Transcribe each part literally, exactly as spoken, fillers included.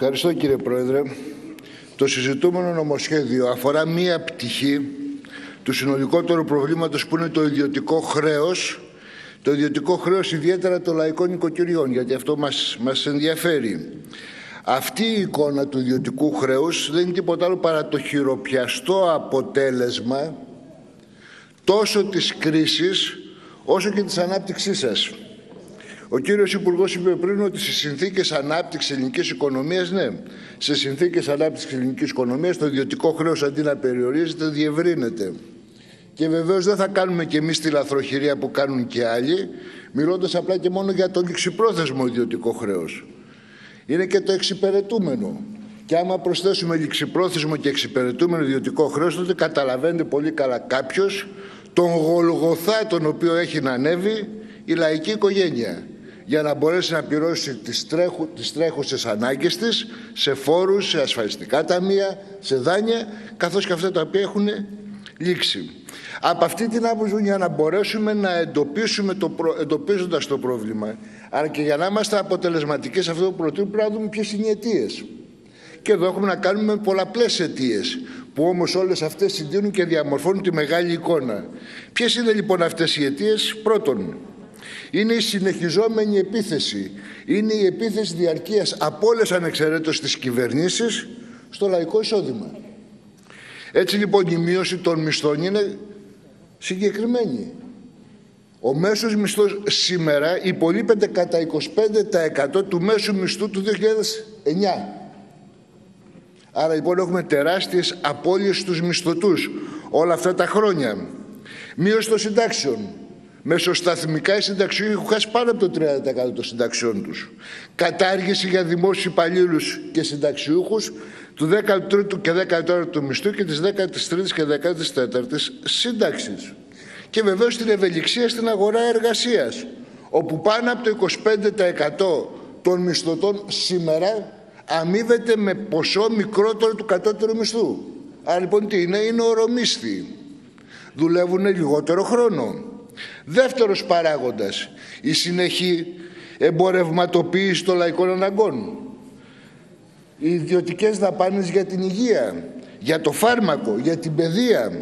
Ευχαριστώ κύριε Πρόεδρε. Το συζητούμενο νομοσχέδιο αφορά μία πτυχή του συνολικότερου προβλήματος που είναι το ιδιωτικό χρέος. Το ιδιωτικό χρέος ιδιαίτερα των λαϊκών οικοκυριών, γιατί αυτό μας, μας ενδιαφέρει. Αυτή η εικόνα του ιδιωτικού χρέους δεν είναι τίποτα άλλο παρά το χειροπιαστό αποτέλεσμα τόσο της κρίσης όσο και της ανάπτυξής σας. Ο κύριος Υπουργός είπε πριν ότι σε συνθήκες ανάπτυξης ελληνικής οικονομίας, ναι, σε συνθήκες ανάπτυξης ελληνικής οικονομίας το ιδιωτικό χρέος αντί να περιορίζεται διευρύνεται. Και βεβαίως δεν θα κάνουμε και εμείς τη λαθροχειρία που κάνουν και άλλοι, μιλώντας απλά και μόνο για το ληξιπρόθεσμο ιδιωτικό χρέος. Είναι και το εξυπηρετούμενο. Και άμα προσθέσουμε ληξιπρόθεσμο και εξυπηρετούμενο ιδιωτικό χρέος, τότε καταλαβαίνετε πολύ καλά κάποιος τον γολγοθά τον οποίο έχει να ανέβει η λαϊκή οικογένεια, για να μπορέσει να πληρώσει τις, τρέχου, τις τρέχουσες ανάγκες της σε φόρους, σε ασφαλιστικά ταμεία, σε δάνεια, καθώς και αυτά τα οποία έχουν λήξει. Από αυτή την άποψη, για να μπορέσουμε να εντοπίσουμε το προ... εντοπίζοντας το πρόβλημα, αλλά και για να είμαστε αποτελεσματικοί σε αυτό το προτείνουμε, πρέπει να δούμε ποιες είναι οι αιτίες. Και εδώ έχουμε να κάνουμε πολλαπλές αιτίες, που όμως όλες αυτές συντείνουν και διαμορφώνουν τη μεγάλη εικόνα. Ποιες είναι λοιπόν αυτές οι αιτίες? Πρώτον, είναι η συνεχιζόμενη επίθεση. Είναι η επίθεση διαρκείας από όλες ανεξαιρέτως τις κυβερνήσεις στο λαϊκό εισόδημα. Έτσι λοιπόν η μείωση των μισθών είναι συγκεκριμένη. Ο μέσος μισθός σήμερα υπολείπεται κατά είκοσι πέντε τοις εκατό του μέσου μισθού του δύο χιλιάδες εννιά. Άρα λοιπόν έχουμε τεράστιες απώλειες στους μισθωτούς όλα αυτά τα χρόνια. Μείωση των συντάξεων. Μεσοσταθμικά οι συνταξιούχοι έχουν χάσει πάνω από το τριάντα τοις εκατό των συνταξιών τους. Κατάργηση για δημόσιους υπαλλήλους και συνταξιούχους του δέκατου τρίτου και δέκατου τέταρτου μισθού και της δέκατης τρίτης και δέκατης τέταρτης σύνταξης. Και βεβαίως την ευελιξία στην αγορά εργασίας, όπου πάνω από το είκοσι πέντε τοις εκατό των μισθωτών σήμερα αμείβεται με ποσό μικρότερο του κατώτερου μισθού. Άρα λοιπόν τι είναι? Είναι ορομίσθιοι. Δουλεύουν λιγότερο χρόνο. Δεύτερος παράγοντας, η συνεχή εμπορευματοποίηση των λαϊκών αναγκών. Οι ιδιωτικές δαπάνες για την υγεία, για το φάρμακο, για την παιδεία.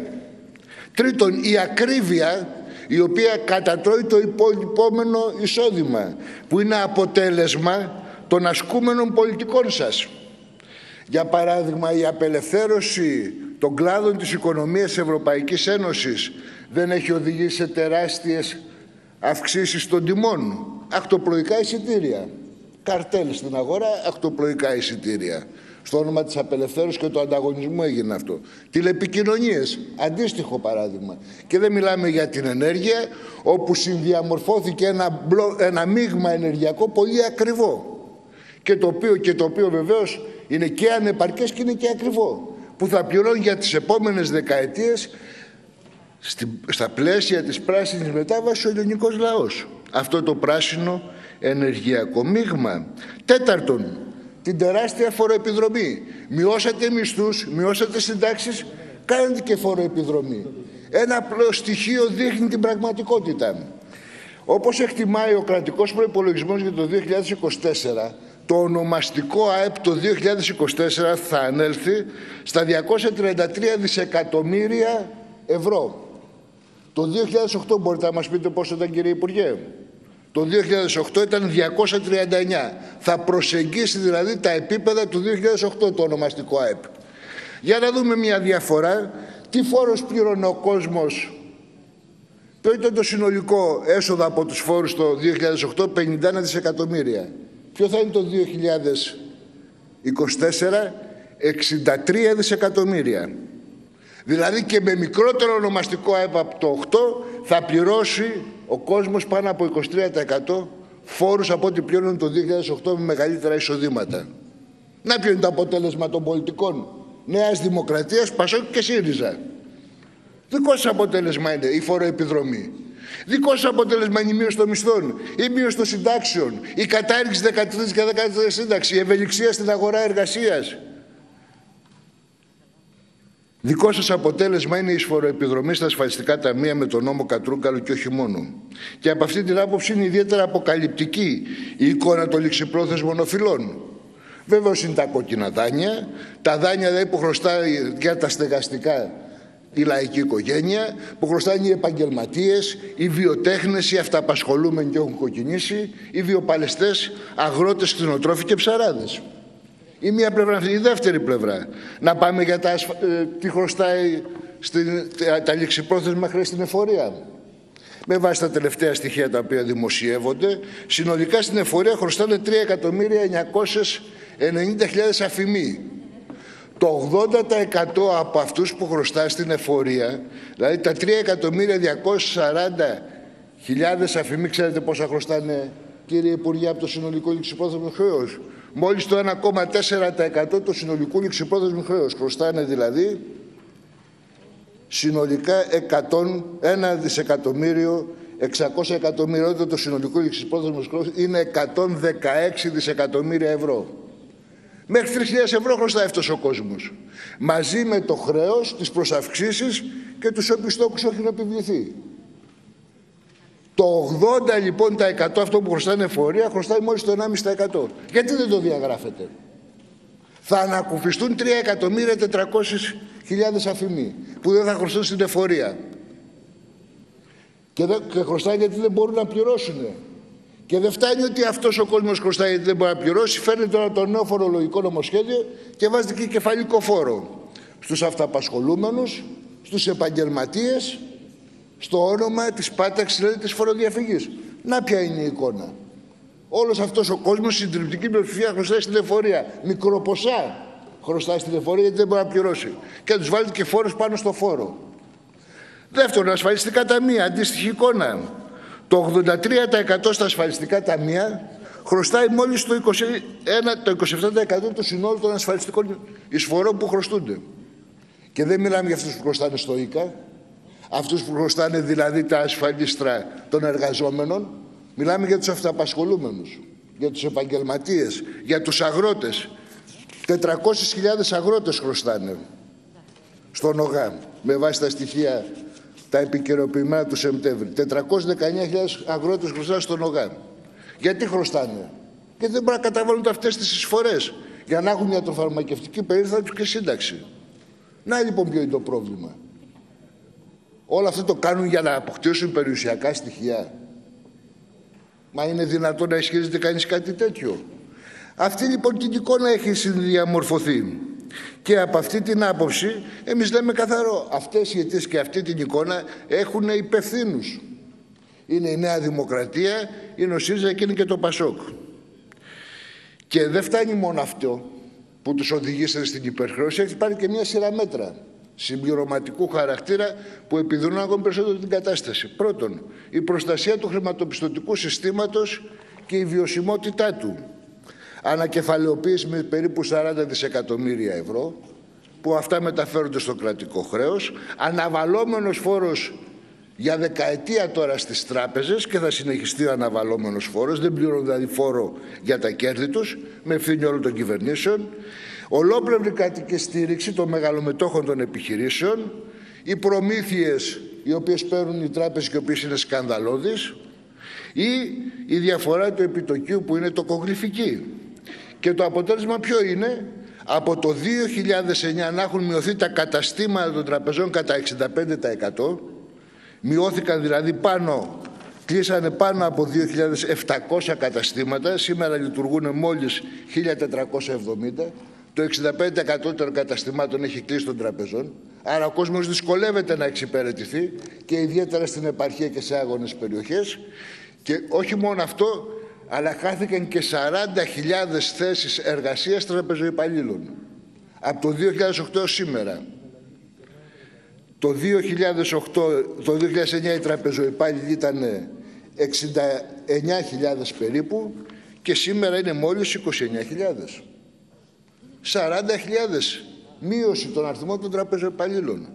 Τρίτον, η ακρίβεια η οποία κατατρώει το υπολοιπόμενο εισόδημα, που είναι αποτέλεσμα των ασκούμενων πολιτικών σας. Για παράδειγμα, η απελευθέρωση των κλάδων της οικονομίας της Ευρωπαϊκής Ένωσης δεν έχει οδηγήσει σε τεράστιες αυξήσεις των τιμών. Ακτοπλοϊκά εισιτήρια. Καρτέλ στην αγορά, ακτοπλοϊκά εισιτήρια. Στο όνομα της απελευθέρωσης και του ανταγωνισμού έγινε αυτό. Τηλεπικοινωνίες, αντίστοιχο παράδειγμα. Και δεν μιλάμε για την ενέργεια, όπου συνδιαμορφώθηκε ένα, μπλο, ένα μείγμα ενεργειακό πολύ ακριβό. Και το οποίο, και το οποίο βεβαίως είναι και ανεπαρκές και είναι και ακριβό. Που θα πληρώνει για τις επόμενες δεκαετίες στα πλαίσια της πράσινης μετάβασης ο ελληνικός λαός. Αυτό το πράσινο ενεργειακό μείγμα. Τέταρτον, την τεράστια φοροεπιδρομή. Μειώσατε μισθούς, μειώσατε συντάξεις, κάνετε και φοροεπιδρομή. Ένα απλό στοιχείο δείχνει την πραγματικότητα. Όπως εκτιμάει ο κρατικός προϋπολογισμός για το δύο χιλιάδες είκοσι τέσσερα, το ονομαστικό ΑΕΠ το δύο χιλιάδες είκοσι τέσσερα θα ανέλθει στα διακόσια τριάντα τρία δισεκατομμύρια ευρώ. Το δύο χιλιάδες οκτώ μπορείτε να μας πείτε πόσο ήταν, κύριε Υπουργέ? Το δύο χιλιάδες οκτώ ήταν διακόσια τριάντα εννιά. Θα προσεγγίσει δηλαδή τα επίπεδα του δύο χιλιάδες οκτώ το ονομαστικό ΑΕΠ. Για να δούμε μια διαφορά. Τι φόρος πλήρωνε ο κόσμος? Ποιο ήταν το συνολικό έσοδο από τους φόρους το δύο χιλιάδες οκτώ? πενήντα ένα δισεκατομμύρια. Ποιο θα είναι το δύο χιλιάδες είκοσι τέσσερα? εξήντα τρία δισεκατομμύρια. Δηλαδή και με μικρότερο ονομαστικό ΑΕΠ από το οκτώ θα πληρώσει ο κόσμος πάνω από είκοσι τρία τοις εκατό φόρους από ό,τι πλήρωνε το δύο χιλιάδες οκτώ με μεγαλύτερα εισοδήματα. Να ποιο είναι το αποτέλεσμα των πολιτικών Νέας Δημοκρατίας, Πασόκ και ΣΥΡΙΖΑ? Δικό σας αποτέλεσμα είναι η φοροεπιδρομή. Δικό σας αποτέλεσμα είναι η μείωση των μισθών, η μείωση των συντάξεων, η κατάργηση δεκατρία και δεκατέσσερα σύνταξη, η ευελιξία στην αγορά εργασίας. Δικό σας αποτέλεσμα είναι η εισφοροεπιδρομή στα ασφαλιστικά ταμεία με τον νόμο Κατρούγκαλου και όχι μόνο. Και από αυτή την άποψη είναι ιδιαίτερα αποκαλυπτική η εικόνα των ληξιπρόθεσμων οφειλών. Βεβαίως είναι τα κόκκινα δάνεια, τα δάνεια δηλαδή που χρωστάει για τα στεγαστικά η λαϊκή οικογένεια, που χρωστάνε οι επαγγελματίες, οι βιοτέχνες, οι αυταπασχολούμενοι και έχουν κοκκινήσει, οι βιοπαλαιστές, αγρότες, κτηνοτρόφοι και ψαράδες. Η μία πλευρά αυτή. Η δεύτερη πλευρά, να πάμε για τα, ε, τι χρωστάει στην, τα, τα ληξιπρόθεσμα χρέη στην εφορία. Με βάση τα τελευταία στοιχεία τα οποία δημοσιεύονται, συνολικά στην εφορία χρωστάνε τρία εκατομμύρια εννιακόσιες ενενήντα χιλιάδες αφημοί. Το ογδόντα τοις εκατό από αυτούς που χρωστά στην εφορία, δηλαδή τα τρία εκατομμύρια διακόσιες σαράντα χιλιάδες αφημοί, ξέρετε πόσα χρωστάνε, κύριε Υπουργέ, από το συνολικό ληξιπρόθεσμο χρέος? Μόλις το ένα κόμμα τέσσερα τοις εκατό του συνολικού ληξιπρόθεσμου χρέους. Χρωστάνε δηλαδή συνολικά ένα δισεκατομμύριο εξακόσια εκατομμύρια, όταν το συνολικό ληξιπρόθεσμο χρέος είναι εκατόν δεκαέξι δισεκατομμύρια ευρώ. Μέχρι τρεις χιλιάδες ευρώ χρωστάει αυτός ο κόσμος. Μαζί με το χρέος, τις προσαυξήσεις και τους όποιους στόχους έχουν επιβληθεί. Το ογδόντα τοις εκατό λοιπόν τα εκατό αυτό που χρωστάνε εφορία χρωστάει μόλις το ενάμιση τοις εκατό. Γιατί δεν το διαγράφετε? Θα ανακουφιστούν τρία εκατομμύρια τετρακόσιες χιλιάδες αφημοί που δεν θα χρωστούν στην εφορία. Και, δεν, και χρωστάει γιατί δεν μπορούν να πληρώσουν. Και δεν φτάνει ότι αυτός ο κόσμος χρωστάει γιατί δεν μπορεί να πληρώσει. Φέρνει τώρα το νέο φορολογικό νομοσχέδιο και βάζει και κεφαλικό φόρο στους αυταπασχολούμενους, στους επαγγελματίες, στο όνομα της πάταξης, δηλαδή της φοροδιαφυγής. Να ποια είναι η εικόνα. Όλος αυτός ο κόσμος, η συντριπτική πλειοψηφία, χρωστάει στην εφορία. Μικροποσά χρωστάει στην εφορία γιατί δεν μπορεί να πληρώσει. Και τους βάλει και φόρους πάνω στο φόρο. Δεύτερον, ασφαλιστικά ταμεία, αντίστοιχη εικόνα. Το ογδόντα τρία τοις εκατό στα ασφαλιστικά ταμεία χρωστάει μόλις το, είκοσι ένα, το είκοσι επτά τοις εκατό του συνόλου των ασφαλιστικών εισφορών που χρωστούνται. Και δεν μιλάμε για αυτούς που χρωστάνε στο ΙΚΑ. Αυτούς που χρωστάνε δηλαδή τα ασφαλίστρα των εργαζόμενων, μιλάμε για τους αυταπασχολούμενους, για τους επαγγελματίες, για τους αγρότες. τετρακόσιες χιλιάδες αγρότες χρωστάνε στον ΟΓΑ, με βάση τα στοιχεία τα επικαιροποιημένα του Σεπτέμβρη. τετρακόσιες δεκαεννιά χιλιάδες αγρότες χρωστάνε στον ΟΓΑ. Γιατί χρωστάνε? Γιατί δεν μπορούν να καταβάλουν αυτές τις εισφορές για να έχουν ιατροφαρμακευτική περίθαλψη και σύνταξη. Να λοιπόν ποιο είναι το πρόβλημα. Όλα αυτό το κάνουν για να αποκτήσουν περιουσιακά στοιχεία. Μα είναι δυνατόν να ισχυρίζεται κανείς κάτι τέτοιο? Αυτή λοιπόν την εικόνα έχει συνδιαμορφωθεί. Και από αυτή την άποψη εμείς λέμε καθαρό. Αυτές οι αιτίες και αυτή την εικόνα έχουν υπευθύνους. Είναι η Νέα Δημοκρατία, είναι ο ΣΥΡΙΖΑ και είναι και το ΠΑΣΟΚ. Και δεν φτάνει μόνο αυτό που τους οδηγήσατε στην υπερχρέωση. Έχει πάρει και μια σειρά μέτρα συμπληρωματικού χαρακτήρα που επιδρούν ακόμη περισσότερο την κατάσταση. Πρώτον, η προστασία του χρηματοπιστωτικού συστήματος και η βιωσιμότητά του. Ανακεφαλαιοποίηση με περίπου σαράντα δισεκατομμύρια ευρώ, που αυτά μεταφέρονται στο κρατικό χρέος. Αναβαλόμενος φόρος για δεκαετία τώρα στις τράπεζες και θα συνεχιστεί αναβαλόμενος φόρος. Δεν πληρώνουν δηλαδή φόρο για τα κέρδη τους, με ευθύνη όλων των κυβερνήσεων. Ολόπλευρη κρατική στήριξη των μεγαλομετόχων των επιχειρήσεων, οι προμήθειες οι οποίες παίρνουν οι τράπεζες και οι οποίες είναι σκανδαλώδεις, ή η διαφορά του επιτοκίου που είναι τοκογλυφική. Και το αποτέλεσμα ποιο είναι? Από το δύο χιλιάδες εννιά να έχουν μειωθεί τα καταστήματα των τραπεζών κατά εξήντα πέντε τοις εκατό, μειώθηκαν δηλαδή πάνω, κλείσανε πάνω από δύο χιλιάδες επτακόσια καταστήματα, σήμερα λειτουργούν μόλις χίλια τετρακόσια εβδομήντα. Το εξήντα πέντε τοις εκατό των καταστημάτων έχει κλείσει των τραπεζών, άρα ο κόσμος δυσκολεύεται να εξυπηρετηθεί και ιδιαίτερα στην επαρχία και σε άγονες περιοχές. Και όχι μόνο αυτό, αλλά χάθηκαν και σαράντα χιλιάδες θέσεις εργασίας τραπεζοϊπαλλήλων από το δύο χιλιάδες οκτώ έως σήμερα. Το δύο χιλιάδες οκτώ, το δύο χιλιάδες εννιά οι τραπεζοϊπάλληλοι ήταν εξήντα εννιά χιλιάδες περίπου και σήμερα είναι μόλις είκοσι εννιά χιλιάδες. σαράντα χιλιάδες μείωση των αριθμών των τραπεζοϊπαλλήλων.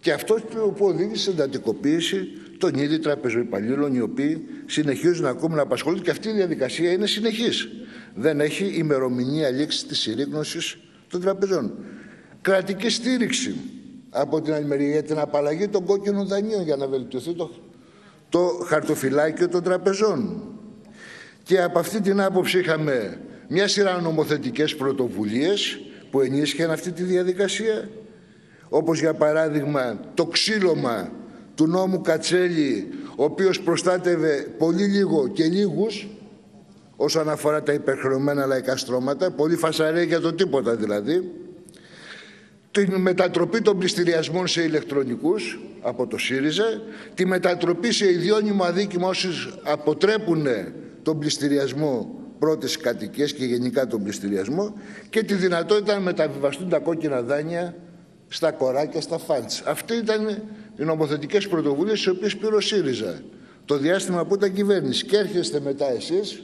Και αυτό που οδήγησε στην εντατικοποίηση των ήδη τραπεζοϊπαλλήλων, οι οποίοι συνεχίζουν ακόμη να απασχολούνται, και αυτή η διαδικασία είναι συνεχής. Δεν έχει ημερομηνία λήξη της συρρήγνωσης των τραπεζών. Κρατική στήριξη από την άλλη μεριά για την απαλλαγή των κόκκινων δανείων για να βελτιωθεί το, το χαρτοφυλάκιο των τραπεζών. Και από αυτή την άποψη είχαμε μια σειρά νομοθετικές πρωτοβουλίες που ενίσχυαν αυτή τη διαδικασία, όπως για παράδειγμα το ξύλωμα του νόμου Κατσέλη, ο οποίος προστάτευε πολύ λίγο και λίγους όσον αφορά τα υπερχρεωμένα λαϊκά στρώματα, πολύ φασαρέ για το τίποτα δηλαδή, την μετατροπή των πληστηριασμών σε ηλεκτρονικούς από το ΣΥΡΙΖΑ, τη μετατροπή σε ιδιώνυμο αδίκημα όσοι αποτρέπουν τον πληστηριασμό πρώτες κατοικίες και γενικά τον πληστηριασμό, και τη δυνατότητα να μεταβιβαστούν τα κόκκινα δάνεια στα κοράκια, στα φαντς. Αυτή ήταν οι νομοθετικές πρωτοβουλίες τις οποίες πήρε ο ΣΥΡΙΖΑ το διάστημα που ήταν κυβέρνηση. Και έρχεστε μετά εσείς,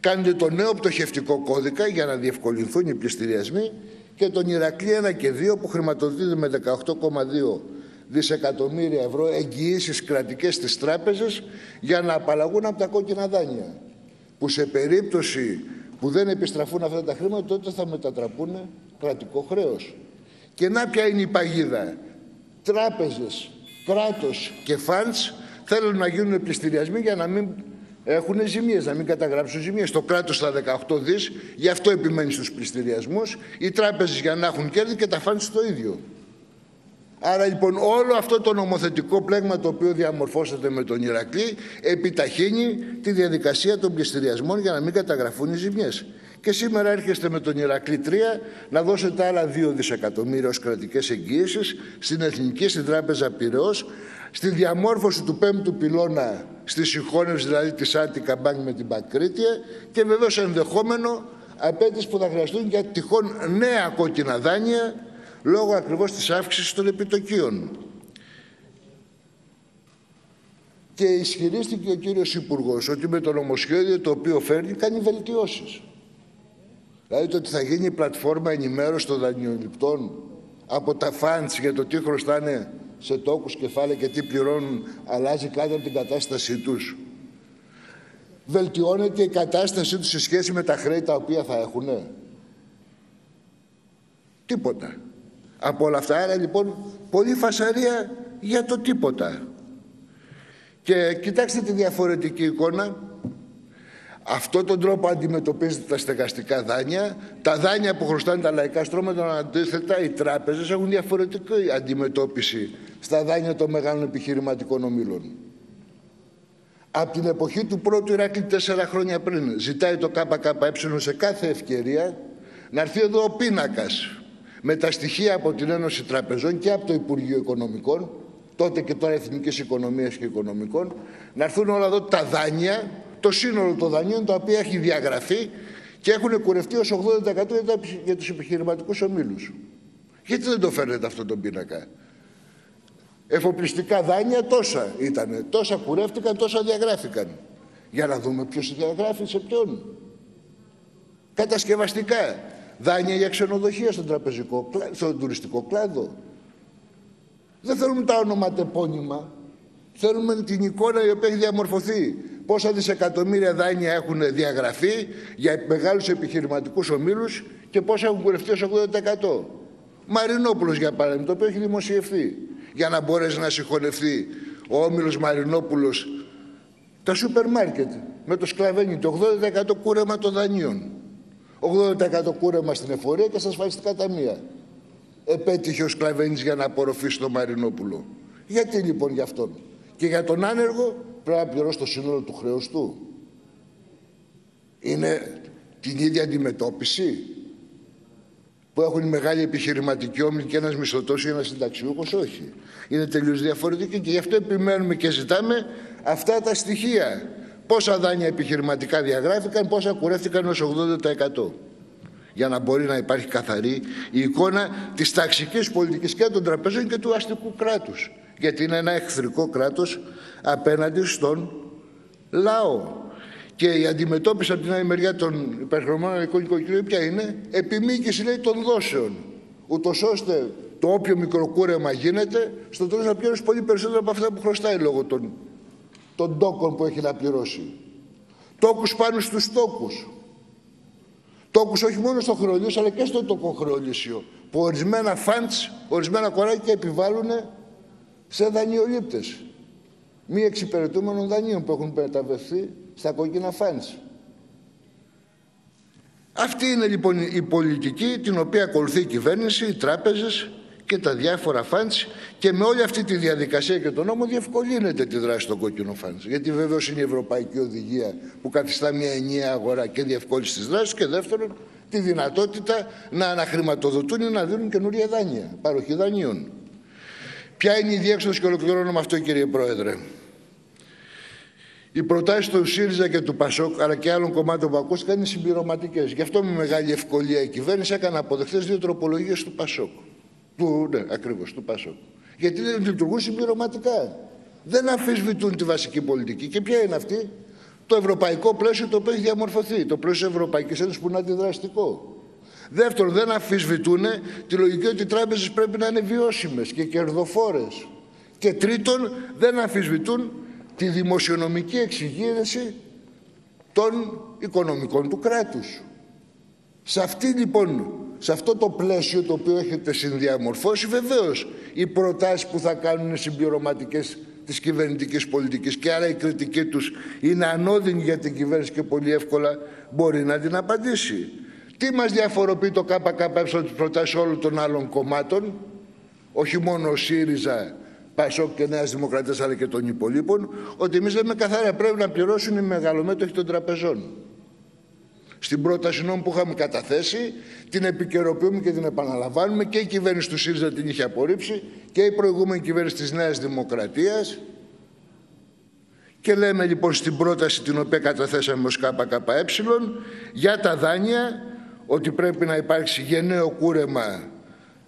κάνετε το νέο πτωχευτικό κώδικα για να διευκολυνθούν οι πληστηριασμοί και τον Ηρακλή ένα και δύο που χρηματοδοτείται με δεκαοκτώ κόμμα δύο δισεκατομμύρια ευρώ εγγυήσεις κρατικές στις τράπεζες για να απαλλαγούν από τα κόκκινα δάνεια, που σε περίπτωση που δεν επιστραφούν αυτά τα χρήματα τότε θα μετατραπούν κρατικό χρέος. Και να ποια είναι η παγίδα. Τράπεζες, κράτος και φαντς θέλουν να γίνουν πληστηριασμοί για να μην έχουν ζημίες, να μην καταγράψουν ζημίες. Το κράτος στα δεκαοκτώ δις, γι' αυτό επιμένει στους πληστηριασμούς, οι τράπεζες για να έχουν κέρδη και τα φαντς το ίδιο. Άρα λοιπόν όλο αυτό το νομοθετικό πλέγμα το οποίο διαμορφώσατε με τον Ηρακλή επιταχύνει τη διαδικασία των πληστηριασμών για να μην καταγραφούν οι ζημιές. Και σήμερα έρχεστε με τον Ηρακλή τρία να δώσετε άλλα δύο δισεκατομμύρια ως κρατικές εγγύησεις στην Εθνική, στην Τράπεζα Πειραιώς, στη διαμόρφωση του πέμπτου πυλώνα, στη συγχώνευση δηλαδή της Άττικα Bank με την Παγκρίτια και βεβαίως ενδεχόμενο απέτηση που θα χρειαστούν για τυχόν νέα κόκκινα δάνεια λόγω ακριβώς της αύξησης των επιτοκίων. Και ισχυρίστηκε ο κύριος Υπουργός ότι με το νομοσχέδιο το οποίο φέρνει κάνει βελτιώσεις. Δηλαδή το ότι θα γίνει η πλατφόρμα ενημέρωση των δανειοληπτών από τα φαντς για το τι χρωστάνε σε τόκους, κεφάλαια και τι πληρώνουν, αλλάζει κάτι από την κατάστασή τους. Βελτιώνεται η κατάστασή τους σε σχέση με τα χρέη τα οποία θα έχουν. Τίποτα από όλα αυτά. Άρα λοιπόν πολλή φασαρία για το τίποτα. Και κοιτάξτε τη διαφορετική εικόνα. Αυτόν τον τρόπο αντιμετωπίζετε τα στεγαστικά δάνεια. Τα δάνεια που χρωστάνε τα λαϊκά στρώματα, αντίθετα, οι τράπεζες έχουν διαφορετική αντιμετώπιση στα δάνεια των μεγάλων επιχειρηματικών ομίλων. Από την εποχή του πρώτου Ηρακλή, τέσσερα χρόνια πριν, ζητάει το ΚΚΕ σε κάθε ευκαιρία να έρθει εδώ ο πίνακας με τα στοιχεία από την Ένωση Τραπεζών και από το Υπουργείο Οικονομικών, τότε και τώρα Εθνικής Οικονομίας και Οικονομικών, να έρθουν όλα εδώ τα δάνεια, το σύνολο των δανείων, τα οποία έχει διαγραφεί και έχουν κουρευτεί ως ογδόντα τοις εκατό για τους επιχειρηματικούς ομίλους. Γιατί δεν το φέρνετε αυτόν τον πίνακα? Εφοπλιστικά δάνεια τόσα ήταν, τόσα κουρεύτηκαν, τόσα διαγράφηκαν. Για να δούμε ποιος διαγράφει, σε ποιον. Κατασκευαστικά δάνεια για ξενοδοχεία στον, τραπεζικό, στον τουριστικό κλάδο. Δεν θέλουμε τα ονοματεπώνυμα. Θέλουμε την εικόνα η οποία έχει διαμορφωθεί. Πόσα δισεκατομμύρια δάνεια έχουν διαγραφεί για μεγάλους επιχειρηματικούς ομίλους και πόσα έχουν κουρευτεί ως ογδόντα τοις εκατό. Μαρινόπουλος για παράδειγμα, το οποίο έχει δημοσιευθεί. Για να μπορέσει να συγχωνευτεί ο όμιλος Μαρινόπουλος τα σούπερ μάρκετ με το σκλαβένι, το ογδόντα τοις εκατό κούρεμα των δανείων. ογδόντα τοις εκατό κούρεμα στην εφορία και στα ασφαλιστικά ταμεία. Επέτυχε ο Σκλαβένης για να απορροφήσει τον Μαρινόπουλο. Γιατί λοιπόν για αυτόν? Και για τον άνεργο πρέπει να πληρώσει το σύνολο του χρέους του. Είναι την ίδια αντιμετώπιση που έχουν οι μεγάλοι επιχειρηματικοί όμιλοι και ένας μισθωτός ή ένας συνταξιούχος? Όχι. Είναι τελείως διαφορετική και γι' αυτό επιμένουμε και ζητάμε αυτά τα στοιχεία. Πόσα δάνεια επιχειρηματικά διαγράφηκαν, πόσα κουρεύτηκαν ως ογδόντα τοις εκατό. Για να μπορεί να υπάρχει καθαρή η εικόνα της ταξικής πολιτικής και των τραπεζών και του αστικού κράτους. Γιατί είναι ένα εχθρικό κράτος απέναντι στον λαό. Και η αντιμετώπιση από την άλλη μεριά των υπερχρεωμένων λαϊκών οικοκυριών ποια είναι? Επιμήκυση, λέει, των δόσεων. Ούτως ώστε το όποιο μικροκούρεμα γίνεται, στο τέλος να πληρώσει πολύ περισσότερο από αυτά που χρωστάει λόγω των, των τόκων που έχει να πληρώσει. Τόκους πάνω στους τόκους. Τόκους όχι μόνο στο χρεολύσιο, αλλά και στο τόκο χρεολύσιο, που ορισμένα φαντς, ορισμένα κοράκια επιβάλλουν σε δανειολήπτες μη εξυπηρετούμενων δανείων που έχουν μεταβευθεί στα κόκκινα φαντς. Αυτή είναι λοιπόν η πολιτική την οποία ακολουθεί η κυβέρνηση, οι τράπεζες και τα διάφορα φαντς, και με όλη αυτή τη διαδικασία και τον νόμο διευκολύνεται τη δράση των κόκκινων φαντς. Γιατί βεβαίως είναι η ευρωπαϊκή οδηγία που καθιστά μια ενιαία αγορά και διευκόλυνση της δράσης, και δεύτερον τη δυνατότητα να αναχρηματοδοτούν ή να δίνουν καινούρια δάνεια, παροχή δανείων. Ποια είναι η διέξοδος, και ολοκληρώνω με αυτό, κύριε Πρόεδρε. Οι προτάσεις του ΣΥΡΙΖΑ και του ΠΑΣΟΚ, αλλά και άλλων κομμάτων που ακούστηκαν, είναι συμπληρωματικές. Γι' αυτό με μεγάλη ευκολία η κυβέρνηση έκανε αποδεκτές δύο τροπολογίες του ΠΑΣΟΚ. Του, ναι, ακριβώς, του ΠΑΣΟΚ. Γιατί δεν λειτουργούν συμπληρωματικά. Δεν αμφισβητούν τη βασική πολιτική. Και ποια είναι αυτή? Το ευρωπαϊκό πλαίσιο το οποίο έχει διαμορφωθεί. Το πλαίσιο Ευρωπαϊκής Ένωσης που είναι αντιδραστικό. Δεύτερον, δεν αμφισβητούν τη λογική ότι οι τράπεζες πρέπει να είναι βιώσιμες και κερδοφόρες. Και τρίτον, δεν αμφισβητούν τη δημοσιονομική εξυγίανση των οικονομικών του κράτους. Σε αυτή λοιπόν, σε αυτό το πλαίσιο το οποίο έχετε συνδιαμορφώσει, βεβαίως οι προτάσεις που θα κάνουν συμπληρωματικές της κυβερνητικής πολιτικής, και άρα η κριτική τους είναι ανώδυνη για την κυβέρνηση και πολύ εύκολα μπορεί να την απαντήσει. Τι μας διαφοροποιεί το ΚΚΕ από τις προτάσεις όλων των άλλων κομμάτων, όχι μόνο ο ΣΥΡΙΖΑ, ΠΑΣΟΚ και Νέας Δημοκρατίας, αλλά και των υπολείπων? Ότι εμείς λέμε καθαρά πρέπει να πληρώσουν οι μεγαλομέτωχοι των τραπεζών. Στην πρόταση νόμου που είχαμε καταθέσει, την επικαιροποιούμε και την επαναλαμβάνουμε, και η κυβέρνηση του ΣΥΡΙΖΑ την είχε απορρίψει και η προηγούμενη κυβέρνηση της Νέας Δημοκρατίας. Και λέμε λοιπόν στην πρόταση την οποία καταθέσαμε ως ΚΚΕ για τα δάνεια ότι πρέπει να υπάρξει γενναίο κούρεμα,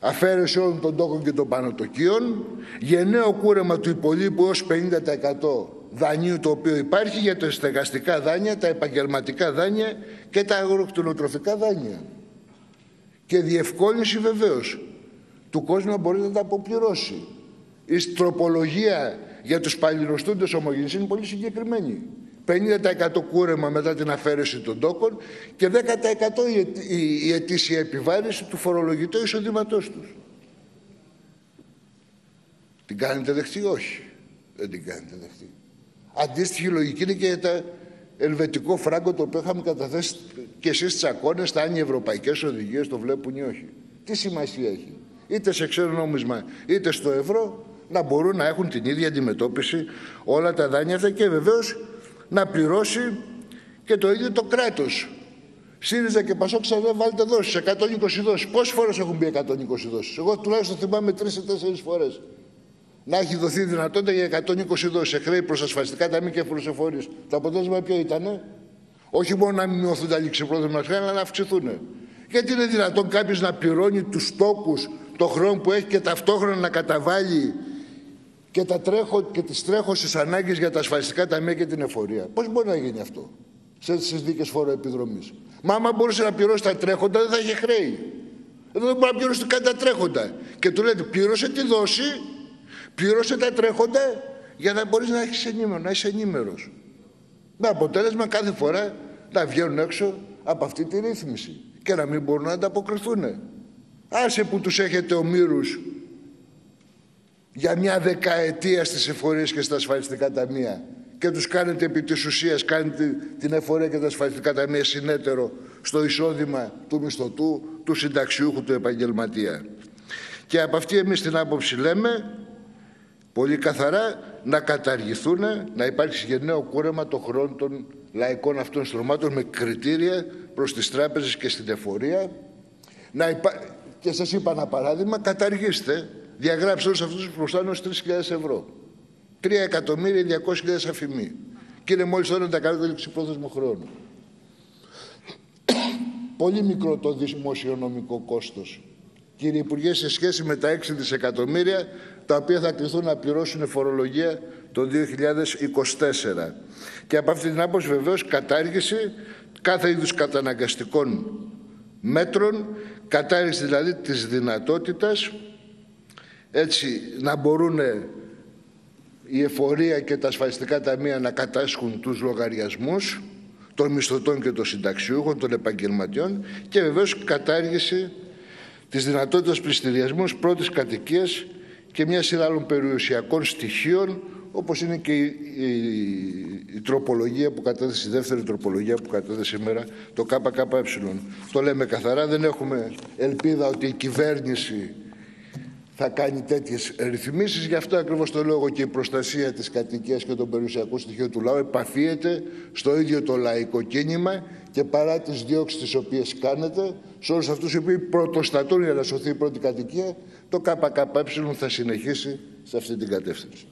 αφαίρεση όλων των τόκων και των πανωτοκίων, γενναίο κούρεμα του υπολείπου ως πενήντα τοις εκατό δανείου το οποίο υπάρχει για τα στεγαστικά δάνεια, τα επαγγελματικά δάνεια και τα αγροκτηνοτροφικά δάνεια. Και διευκόλυνση βεβαίως του κόσμου να μπορεί να τα αποπληρώσει. Η τροπολογία για τους παλινοστούντες ομογενείς είναι πολύ συγκεκριμένη. πενήντα τοις εκατό κούρεμα μετά την αφαίρεση των τόκων και δέκα τοις εκατό η ετήσια επιβάρυνση του φορολογητού εισοδήματός τους. Την κάνετε δεχτή? Όχι. Δεν την κάνετε δεχτή. Αντίστοιχη λογική είναι και για τα ελβετικό φράγκο το οποίο είχαμε καταθέσει και εσείς τσακώνες, τα αν οι ευρωπαϊκές οδηγίες το βλέπουν ή όχι. Τι σημασία έχει? Είτε σε ξένο νόμισμα είτε στο ευρώ να μπορούν να έχουν την ίδια αντιμετώπιση όλα τα δάνεια αυτά, και βεβαίως να πληρώσει και το ίδιο το κράτος. ΣΥΡΙΖΑ και ΠΑΣΟΚ ξανά βάλετε δόσεις, εκατόν είκοσι δόσεις. Πόσες φορές έχουν πει εκατόν είκοσι δόσεις? Εγώ τουλάχιστον θυμάμαι τρεις ή τέσσερις φορές να έχει δοθεί δυνατότητα για εκατόν είκοσι δόσεις σε χρέη προς ασφαλιστικά ταμεία και φοροσεφορίες. Το αποτέλεσμα ποιο ήταν? Όχι μόνο να μειωθούν τα ληξιπρόθεσμα χρέη, αλλά να αυξηθούν. Γιατί είναι δυνατόν κάποιος να πληρώνει τους τόκους, το χρόνο που έχει, και ταυτόχρονα να καταβάλει και, τα τρέχω, και τις τρέχωσες ανάγκες για τα ασφαλιστικά ταμεία και την εφορία? Πώς μπορεί να γίνει αυτό σε τις δίκες φοροεπιδρομής? Μα άμα μπορούσε να πληρώσει τα τρέχοντα, δεν θα είχε χρέη. Εδώ δεν μπορεί να πληρώσει καν τα τρέχοντα. Και του λέτε, πλήρωσε τη δόση, πλήρωσε τα τρέχοντα για να μπορείς να έχεις ενήμερο, να είσαι ενήμερος. Με αποτέλεσμα κάθε φορά να βγαίνουν έξω από αυτή τη ρύθμιση και να μην μπορούν να ανταποκριθούν. Άσε που τους έχετε ομήρους για μια δεκαετία στις εφορίες και στα ασφαλιστικά ταμεία και τους κάνετε επί της ουσίας, κάνετε την εφορία και τα ασφαλιστικά ταμεία συνέτερο στο εισόδημα του μισθωτού, του συνταξιούχου, του επαγγελματία. Και από αυτή εμείς την άποψη λέμε πολύ καθαρά να καταργηθούν, να υπάρξει γενναίο κούρεμα των χρόνων των λαϊκών αυτών στρωμάτων με κριτήρια προς τις τράπεζες και στην εφορία. Να υπά... Και σας είπα ένα παράδειγμα, καταργήστε. Διαγράψτε όλους αυτούς που προστάνουν ως τρεις χιλιάδες ευρώ. τρία εκατομμύρια διακόσιες χιλιάδες αφημοί. Και είναι μόλις το ένα τοις εκατό του ληξιπρόθεσμου χρόνου. Πολύ μικρό το δημοσιονομικό κόστος, κύριε Υπουργέ, σε σχέση με τα έξι δισεκατομμύρια τα οποία θα κληθούν να πληρώσουν φορολογία το δύο χιλιάδες είκοσι τέσσερα. Και από αυτή την άποψη βεβαίως κατάργηση κάθε είδους καταναγκαστικών μέτρων, κατάργηση δηλαδή της δυνατότητας έτσι να μπορούν η εφορία και τα ασφαλιστικά ταμεία να κατάσχουν τους λογαριασμούς των μισθωτών και των συνταξιούχων, των επαγγελματιών, και βεβαίως κατάργηση της δυνατότητας πληστηριασμού πρώτης κατοικίας και μια σειρά άλλων περιουσιακών στοιχείων όπως είναι και η, η, η τροπολογία που κατέθεσε, η δεύτερη τροπολογία που κατέθεσε σήμερα το ΚΚΕ. Το λέμε καθαρά, δεν έχουμε ελπίδα ότι η κυβέρνηση θα κάνει τέτοιες ρυθμίσεις. Γι' αυτό ακριβώς το λόγο και η προστασία της κατοικίας και των περιουσιακών στοιχείων του λαού επαφίεται στο ίδιο το λαϊκό κίνημα και παρά τις διώξεις τις οποίες κάνετε σε όλους αυτούς οι οποίοι πρωτοστατούν για να σωθεί η πρώτη κατοικία, το ΚΚΕ θα συνεχίσει σε αυτή την κατεύθυνση.